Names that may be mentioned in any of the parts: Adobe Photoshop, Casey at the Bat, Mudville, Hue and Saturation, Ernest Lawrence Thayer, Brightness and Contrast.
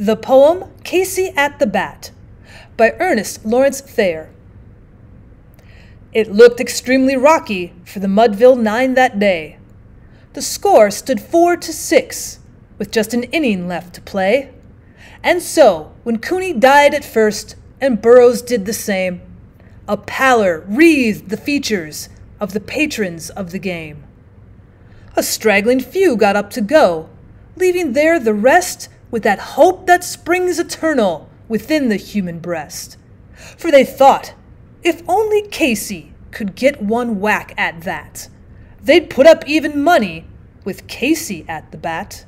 The poem Casey at the Bat by Ernest Lawrence Thayer. It looked extremely rocky for the Mudville 9 that day. The score stood 4-6 with just an inning left to play. And so, when Cooney died at first and Burroughs did the same, a pallor wreathed the features of the patrons of the game. A straggling few got up to go, leaving there the rest with that hope that springs eternal within the human breast. For they thought, if only Casey could get one whack at that, they'd put up even money with Casey at the bat.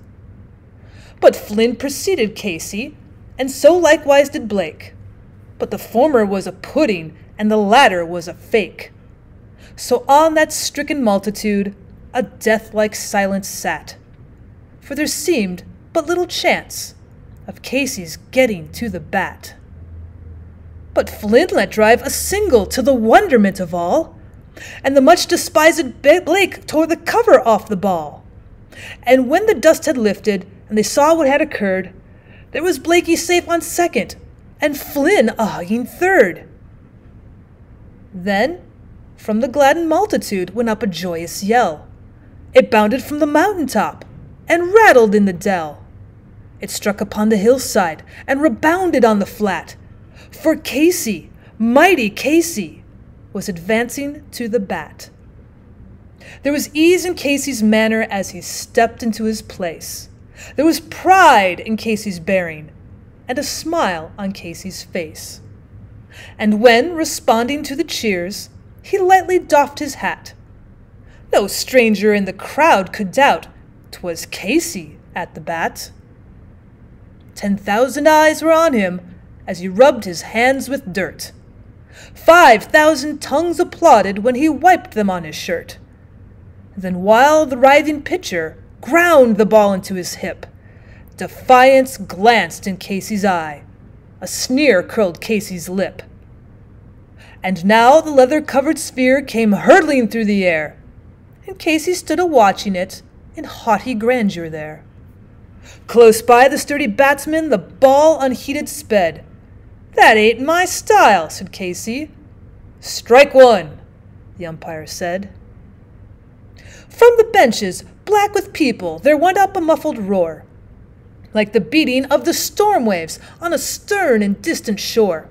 But Flynn preceded Casey, and so likewise did Blake. But the former was a pudding, and the latter was a fake. So on that stricken multitude, a death-like silence sat, for there seemed but little chance of Casey's getting to the bat. But Flynn let drive a single to the wonderment of all, and the much-despised Blake tore the cover off the ball. And when the dust had lifted and they saw what had occurred, there was Blakey safe on second, and Flynn a hugging third. Then, from the gladdened multitude went up a joyous yell. It bounded from the mountaintop and rattled in the dell. It struck upon the hillside and rebounded on the flat, for Casey, mighty Casey, was advancing to the bat. There was ease in Casey's manner as he stepped into his place. There was pride in Casey's bearing and a smile on Casey's face. And when, responding to the cheers, he lightly doffed his hat, no stranger in the crowd could doubt 'twas Casey at the bat. 10,000 eyes were on him as he rubbed his hands with dirt. 5,000 tongues applauded when he wiped them on his shirt. Then while the writhing pitcher ground the ball into his hip, defiance glanced in Casey's eye. A sneer curled Casey's lip. And now the leather-covered sphere came hurtling through the air, and Casey stood a-watching it in haughty grandeur there. Close by the sturdy batsman the ball unheeded sped. "That ain't my style," said Casey. "Strike one," the umpire said. From the benches, black with people, there went up a muffled roar, like the beating of the storm waves on a stern and distant shore.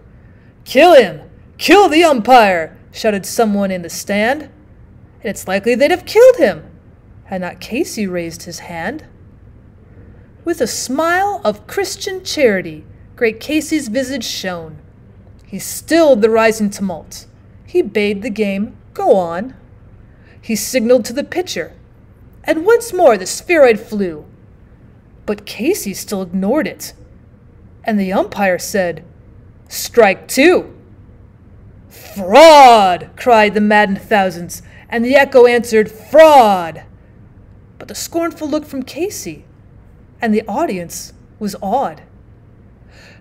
"Kill him! Kill the umpire!" shouted someone in the stand, and it's likely they'd have killed him had not Casey raised his hand. With a smile of Christian charity, great Casey's visage shone. He stilled the rising tumult. He bade the game go on. He signaled to the pitcher, and once more the spheroid flew. But Casey still ignored it, and the umpire said, "Strike two." "Fraud!" cried the maddened thousands, and the echo answered, "Fraud!" But the scornful look from Casey, and the audience was awed.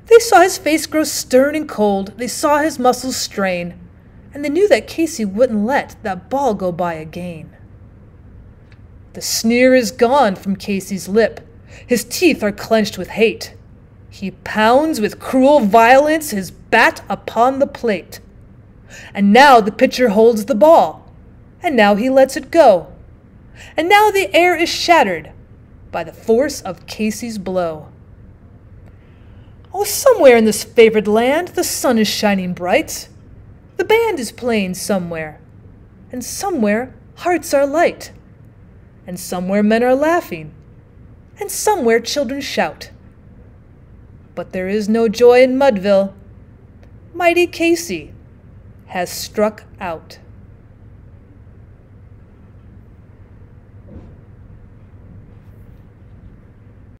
They saw his face grow stern and cold, they saw his muscles strain, and they knew that Casey wouldn't let that ball go by again. The sneer is gone from Casey's lip, his teeth are clenched with hate. He pounds with cruel violence his bat upon the plate. And now the pitcher holds the ball, and now he lets it go, and now the air is shattered by the force of Casey's blow. Oh, somewhere in this favored land the sun is shining bright, the band is playing somewhere, and somewhere hearts are light, and somewhere men are laughing, and somewhere children shout. But there is no joy in Mudville. Mighty Casey has struck out.